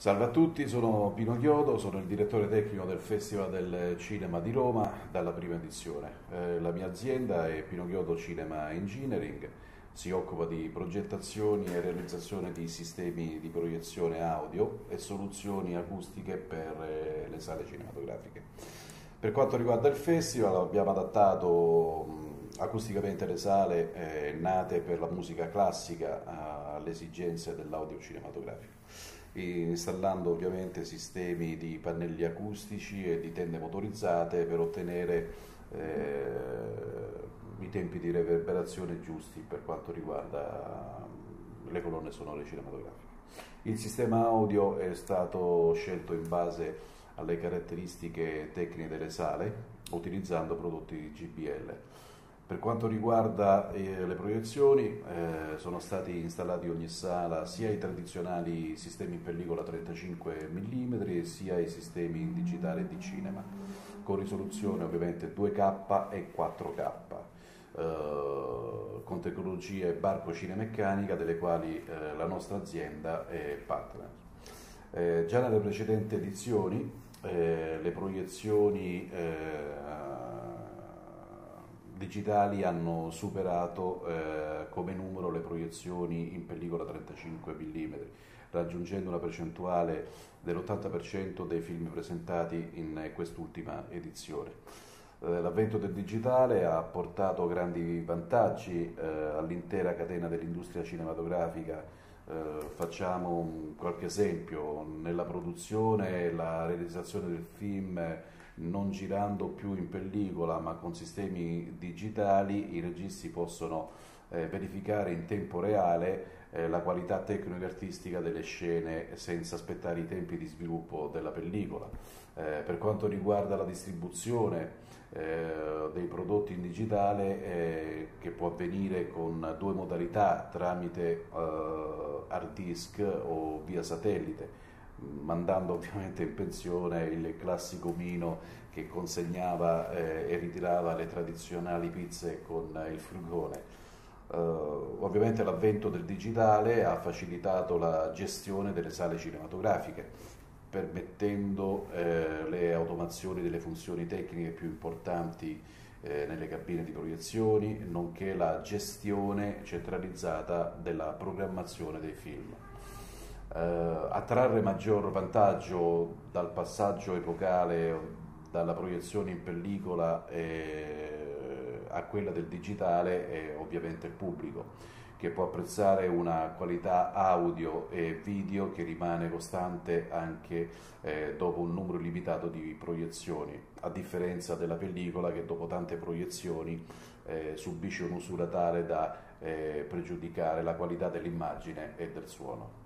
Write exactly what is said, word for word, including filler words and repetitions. Salve a tutti, sono Pino Chiodo, sono il direttore tecnico del Festival del Cinema di Roma dalla prima edizione. Eh, la mia azienda è Pino Chiodo Cinema Engineering, si occupa di progettazioni e realizzazione di sistemi di proiezione audio e soluzioni acustiche per eh, le sale cinematografiche. Per quanto riguarda il Festival, abbiamo adattato mh, acusticamente le sale eh, nate per la musica classica alle esigenze dell'audio cinematografico, installando ovviamente sistemi di pannelli acustici e di tende motorizzate per ottenere eh, i tempi di reverberazione giusti per quanto riguarda le colonne sonore cinematografiche. Il sistema audio è stato scelto in base alle caratteristiche tecniche delle sale, utilizzando prodotti J B L. Per quanto riguarda eh, le proiezioni, eh, sono stati installati in ogni sala sia i tradizionali sistemi in pellicola trentacinque millimetri sia i sistemi in digitale di cinema, con risoluzione ovviamente due K e quattro K, eh, con tecnologie Barco Cinemeccanica, delle quali eh, la nostra azienda è partner. Eh, già nelle precedenti edizioni eh, le proiezioni eh, digitali hanno superato eh, come numero le proiezioni in pellicola trentacinque millimetri, raggiungendo una percentuale dell'ottanta per cento dei film presentati in quest'ultima edizione. Eh, L'avvento del digitale ha portato grandi vantaggi eh, all'intera catena dell'industria cinematografica. Eh, facciamo un, qualche esempio: nella produzione e la realizzazione del film, non girando più in pellicola ma con sistemi digitali, i registi possono eh, verificare in tempo reale eh, la qualità tecnica e artistica delle scene senza aspettare i tempi di sviluppo della pellicola. Eh, per quanto riguarda la distribuzione eh, dei prodotti in digitale, eh, che può avvenire con due modalità, tramite eh, hard disk o via satellite, mandando ovviamente in pensione il classico omino che consegnava eh, e ritirava le tradizionali pizze con eh, il furgone. Eh, ovviamente l'avvento del digitale ha facilitato la gestione delle sale cinematografiche, permettendo eh, le automazioni delle funzioni tecniche più importanti eh, nelle cabine di proiezioni, nonché la gestione centralizzata della programmazione dei film. Uh, attrarre maggior vantaggio dal passaggio epocale, dalla proiezione in pellicola eh, a quella del digitale, è ovviamente il pubblico, che può apprezzare una qualità audio e video che rimane costante anche eh, dopo un numero limitato di proiezioni, a differenza della pellicola che dopo tante proiezioni eh, subisce un'usura tale da eh, pregiudicare la qualità dell'immagine e del suono.